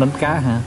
Đánh cá hả?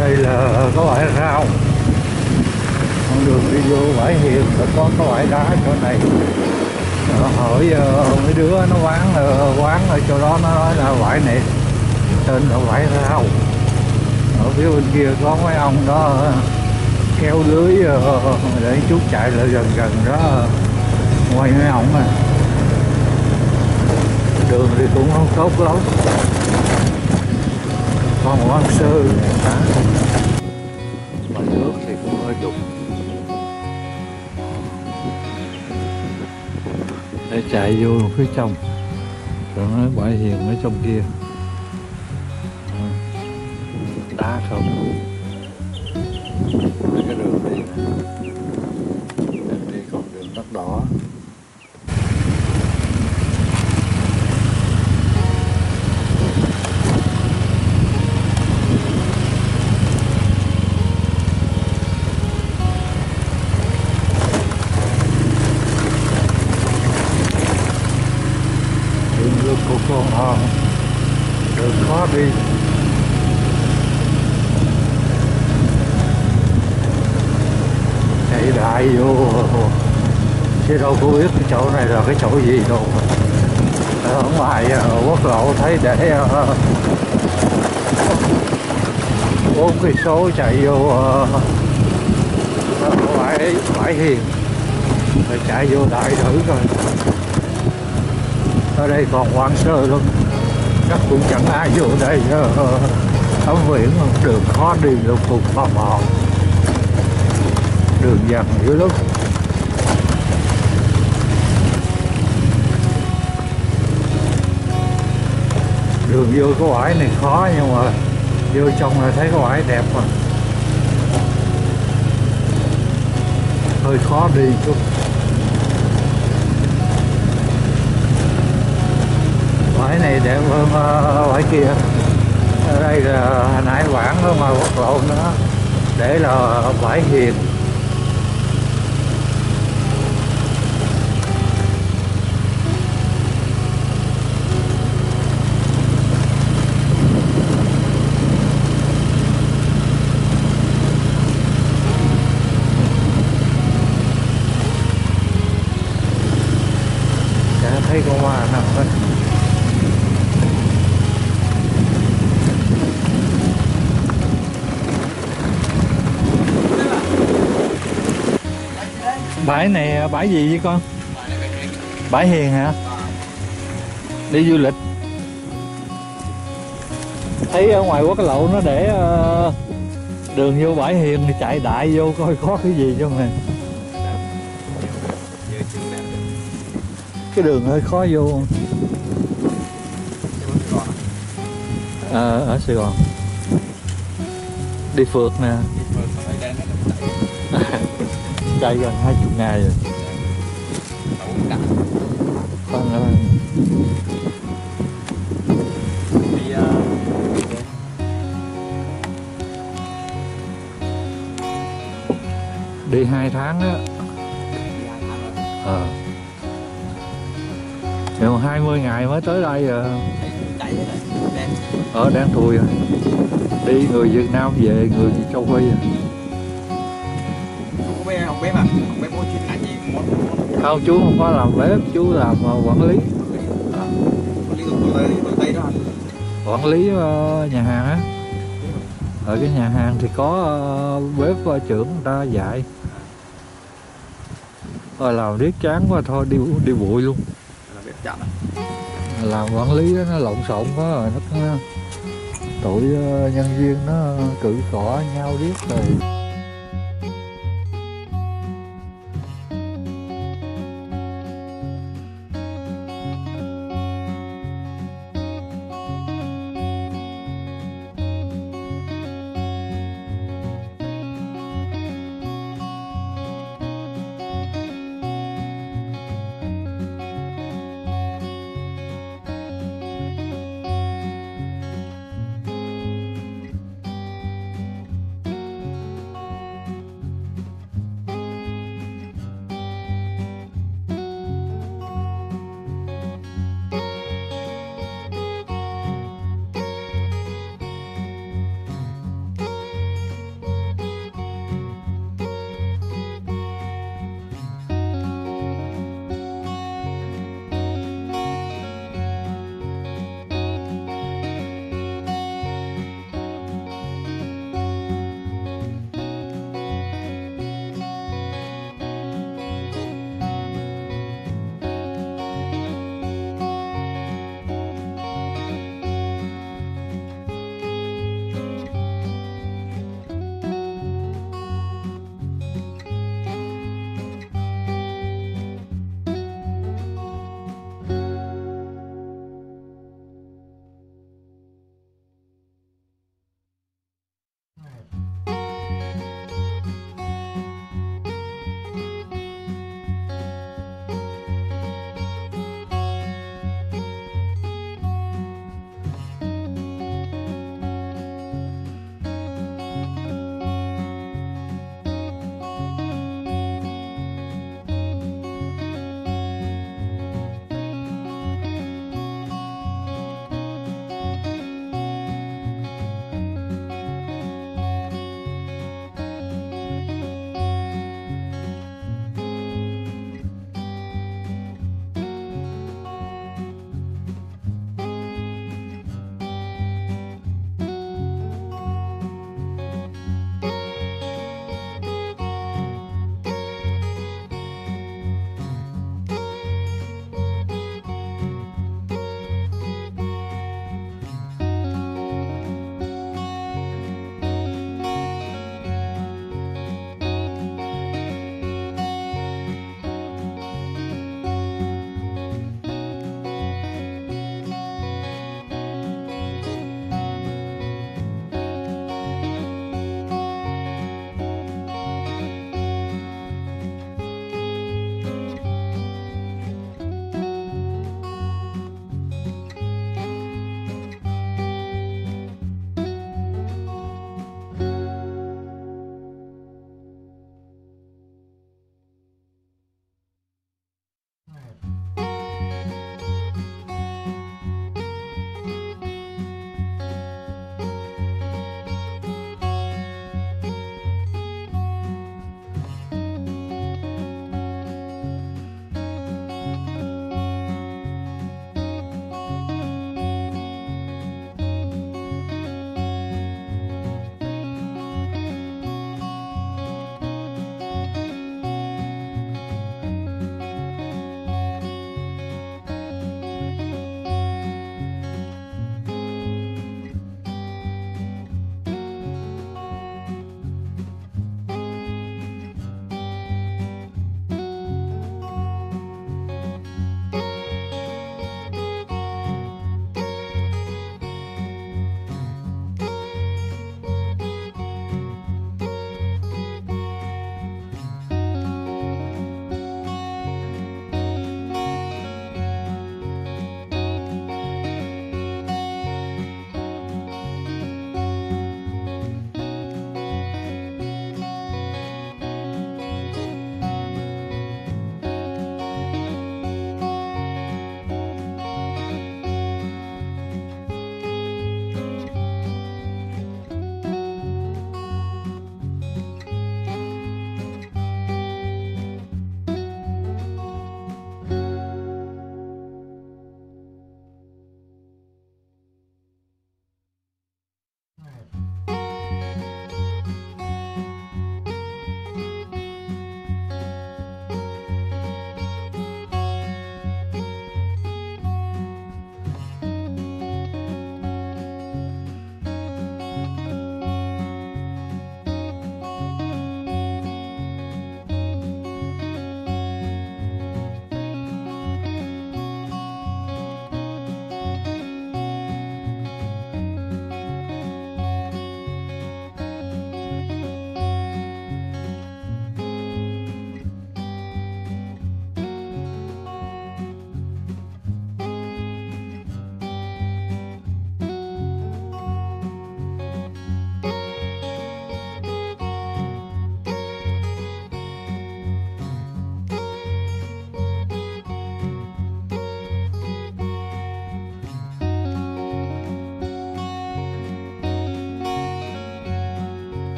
Đây là có bãi rau, con đường đi vô bãi Hiền là có bãi đá chỗ này. Hỏi mấy đứa nó quán ở chỗ đó, nó nói là bãi này tên là bãi rau. Ở phía bên kia có mấy ông đó kéo lưới để chút chạy lại gần đó quay mấy ông à. Đường thì cũng không tốt lắm, còn một ăn sơ mà nước thì cũng hơi đục. Để chạy vô phía trong rồi nói bãi Hiền ở trong kia đá không. Cái đường đi này còn đường đất đỏ. Của con hòn đường khó đi. Chạy đại vô chứ đâu có biết cái chỗ này là cái chỗ gì đâu. Ở ngoài quốc lộ thấy để 4 cây số chạy vô bãi Hiền rồi chạy vô đại thử coi. Ở đây còn hoang sơ luôn, chắc cũng chẳng ai vô đây ấm viễn, đường khó đi luôn, cũng tò mò đường dằn dữ lắm. Đường vô cái bãi này khó nhưng mà vô trong là thấy cái bãi đẹp mà, hơi khó đi chút. Bãi này đẹp hơn bãi kia. Ở đây là hồi nãy quảng mà quốc lộ nữa, để là bãi Hiền. Đã thấy con hoa nằm hết. Bãi này bãi gì vậy con? Bãi Hiền hả? Đi du lịch. Thấy ở ngoài quốc lộ nó để đường vô bãi Hiền thì chạy đại vô coi có cái gì trong này. Cái đường hơi khó vô. Ở Sài Gòn. Đi phượt nè. Chạy gần 20 ngày rồi. Đi 2 tháng đó. Rồi 20 ngày mới tới đây rồi. Đang thui rồi. Đi người Việt Nam về người châu Phi rồi. Không, chú không có làm bếp, chú làm quản lý. Quản lý nhà hàng á. Ở cái nhà hàng thì có bếp trưởng người ta dạy. Rồi làm riết chán quá thôi đi bụi luôn. Làm quản lý đó, nó lộn xộn quá rồi, nó tụi nhân viên nó cự cỏ nhau riết rồi.